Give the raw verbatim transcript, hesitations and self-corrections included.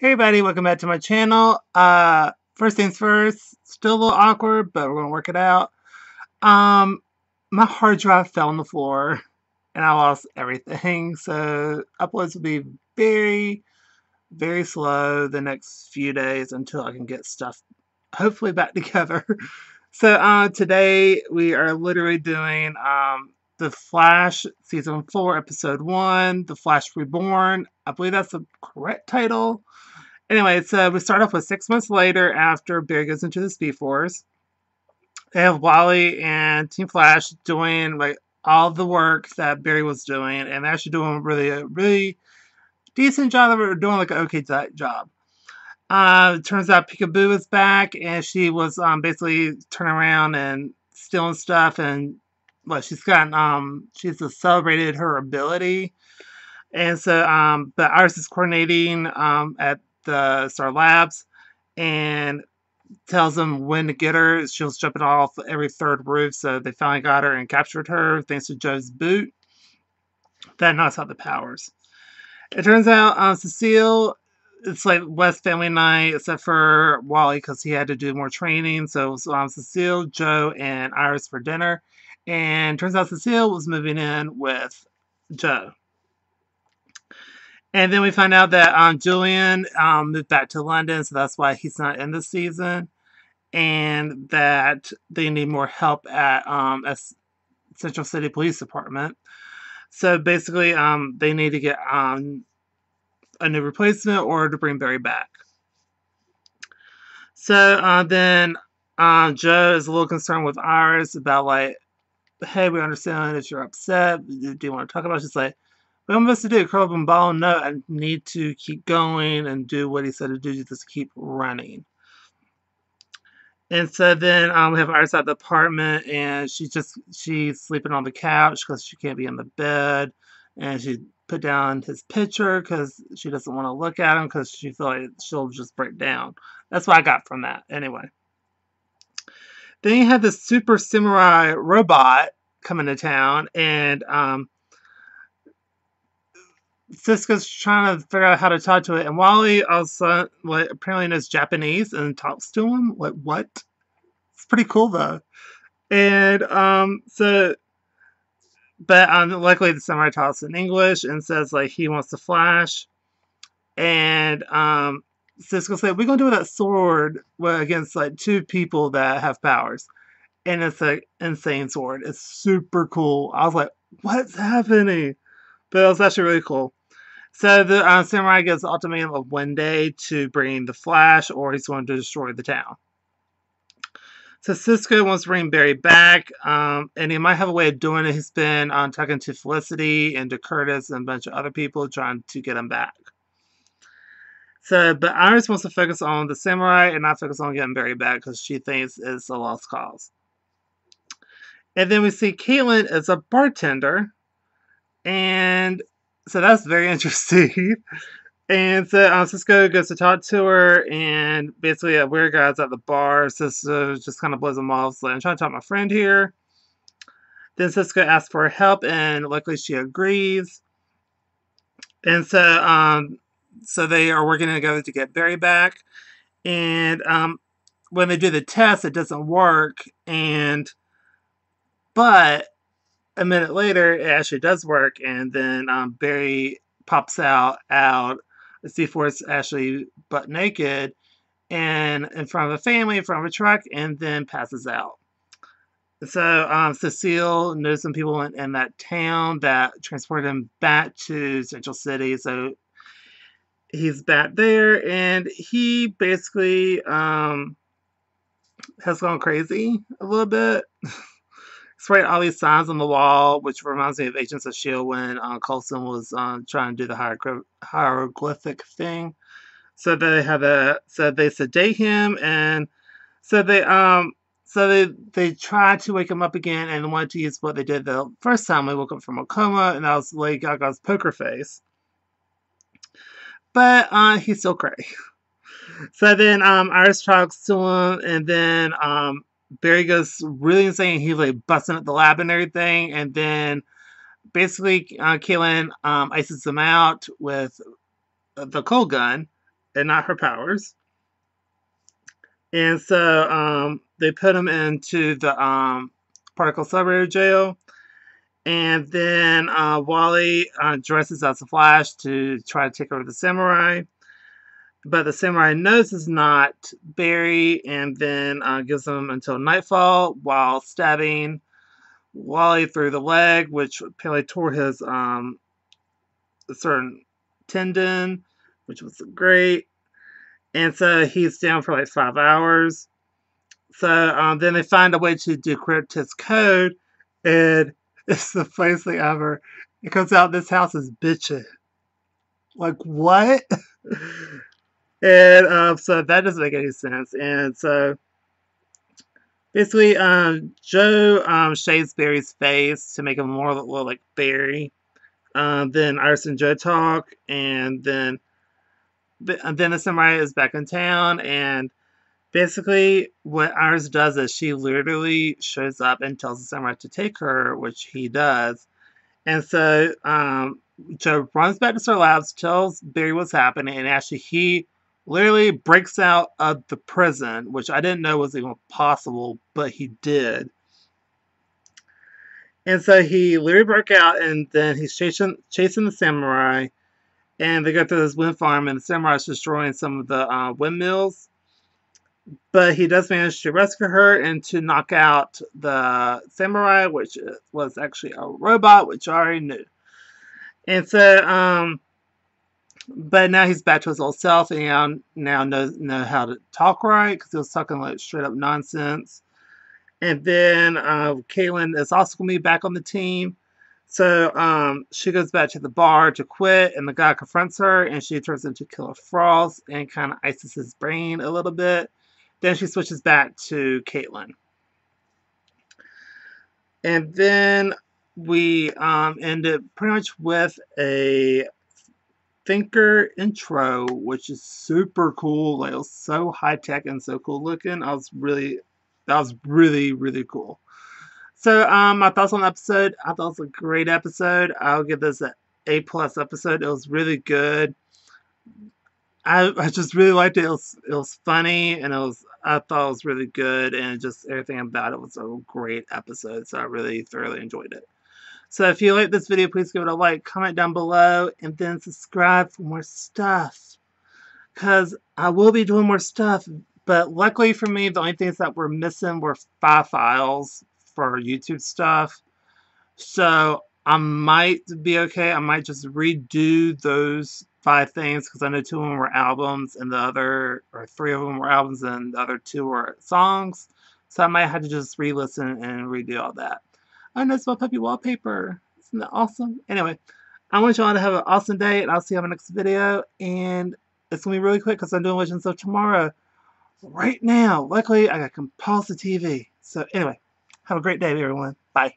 Hey everybody, welcome back to my channel. Uh, first things first, still a little awkward, but we're going to work it out. Um, my hard drive fell on the floor, and I lost everything, so uploads will be very, very slow the next few days until I can get stuff hopefully back together. So uh, today we are literally doing um, The Flash Season four, Episode one, The Flash Reborn. I believe that's the correct title. Anyway, so we start off with six months later after Barry goes into the Speed Force. They have Wally and Team Flash doing like all the work that Barry was doing, and they're actually doing really a really decent job of it, or doing like an okay job. Uh, it turns out Peekaboo is back, and she was um, basically turning around and stealing stuff, and well, she's gotten um she's celebrated her ability. And so, um, but Iris is coordinating um, at the STAR Labs and tells them when to get her. She was jumping off every third roof, so they finally got her and captured her thanks to Joe's boot. That knocks out the powers. It turns out um, Cecile, it's like West family night, except for Wally because he had to do more training. So it was um, Cecile, Joe, and Iris for dinner. And turns out Cecile was moving in with Joe. And then we find out that um, Julian um, moved back to London, so that's why he's not in this season. And that they need more help at um, a Central City Police Department. So basically, um, they need to get um, a new replacement or to bring Barry back. So uh, then uh, Joe is a little concerned with Iris about, like, hey, we understand that you're upset. Do you want to talk about it? She's like, what am I supposed to do? Curl up and ball? No, I need to keep going and do what he said to do. Just keep running. And so then um, we have Iris at the apartment, and she just she's sleeping on the couch because she can't be in the bed. And she put down his picture because she doesn't want to look at him because she feels like she'll just break down. That's what I got from that. Anyway. Then you have this super samurai robot coming to town, and um, Cisco's trying to figure out how to talk to it, and Wally also like, apparently knows Japanese and talks to him. Like, what? It's pretty cool, though. And um, so, but um, luckily the samurai talks in English and says, like, he wants to Flash. And um, Cisco said, we're going to do that sword against, like, two people that have powers. And it's an insane sword. It's super cool. I was like, what's happening? But it was actually really cool. So the uh, samurai gets the ultimatum of one day to bring the Flash, or he's going to destroy the town. So Cisco wants to bring Barry back, um, and he might have a way of doing it. He's been um, talking to Felicity and to Curtis and a bunch of other people trying to get him back. So, but Iris wants to focus on the samurai and not focus on getting Barry back because she thinks it's a lost cause. And then we see Caitlin as a bartender. And so that's very interesting. And so um, Cisco goes to talk to her, and basically a weird guy's at the bar. Cisco just kind of blows him off. So I'm trying to talk to my friend here. Then Cisco asks for help, and luckily she agrees. And so, um... So they are working together to get Barry back. And um, when they do the test, it doesn't work. And but a minute later, it actually does work. And then um, Barry pops out, out the Speed Force actually butt naked, and in front of a family, in front of a truck, and then passes out. So um, Cecile knows some people in, in that town that transported him back to Central City. So he's back there, and he basically um, has gone crazy a little bit. He's writing all these signs on the wall, which reminds me of Agents of S H I E L D when uh, Coulson was uh, trying to do the hieroglyph hieroglyphic thing. So they have a so they sedate him, and so they um so they they try to wake him up again, and wanted to use what they did the first time they woke up from a coma, and that was Lady Gaga's poker face. But uh, he's still cray. So then um, Iris talks to him, and then um, Barry goes really insane. He's like busting up the lab and everything. And then basically uh, Caitlin um, ices him out with the cold gun. and not her powers. And so um, they put him into the um, Particle Accelerator jail. And then uh, Wally uh, dresses as the Flash to try to take over the samurai. But the samurai knows it's not Barry, and then uh, gives him until nightfall while stabbing Wally through the leg, which apparently tore his um, a certain tendon, which was great. And so he's down for like five hours. So um, then they find a way to decrypt his code, and it's the funniest thing ever. It comes out this house is bitching. Like, what? And um, so that doesn't make any sense. And so basically, um, Joe um, shaves Barry's face to make him more look like Barry. Um, then Iris and Joe talk, and then and then the samurai is back in town. And basically, what Iris does is she literally shows up and tells the samurai to take her, which he does. And so um, Joe runs back to STAR Labs, tells Barry what's happening, and actually he literally breaks out of the prison, which I didn't know was even possible, but he did. And so he literally broke out, and then he's chasing chasing the samurai, and they go through this wind farm, and the samurai's destroying some of the uh, windmills. But he does manage to rescue her and to knock out the samurai, which was actually a robot, which I already knew. And so, um, but now he's back to his old self, and now, now knows know how to talk right, because he was talking like straight up nonsense. And then uh, Caitlin is also going to be back on the team. So um, she goes back to the bar to quit, and the guy confronts her, and she turns into Killer Frost and kind of ices his brain a little bit. Then she switches back to Caitlin. And then we um, end it pretty much with a Thinker intro, which is super cool. Like, it was so high-tech and so cool looking. I was really... That was really, really cool. So, um, my thoughts on the episode. I thought it was a great episode. I'll give this an A plus episode. It was really good. I, I just really liked it. It was, it was funny, and it was, I thought it was really good, and just everything about it was a great episode, so I really thoroughly enjoyed it. So, if you like this video, please give it a like, comment down below, and then subscribe for more stuff, because I will be doing more stuff. But luckily for me, the only things that were missing were five files for YouTube stuff. So I might be okay. I might just redo those five things, because I know two of them were albums and the other, or three of them were albums and the other two were songs. So I might have to just re-listen and redo all that. Oh, and that's my puppy wallpaper. Isn't that awesome? Anyway, I want y'all to have an awesome day, and I'll see you on my next video. And it's going to be really quick, because I'm doing Legends of Tomorrow right now. Luckily, I got Compulsive T V. So anyway, have a great day, everyone. Bye.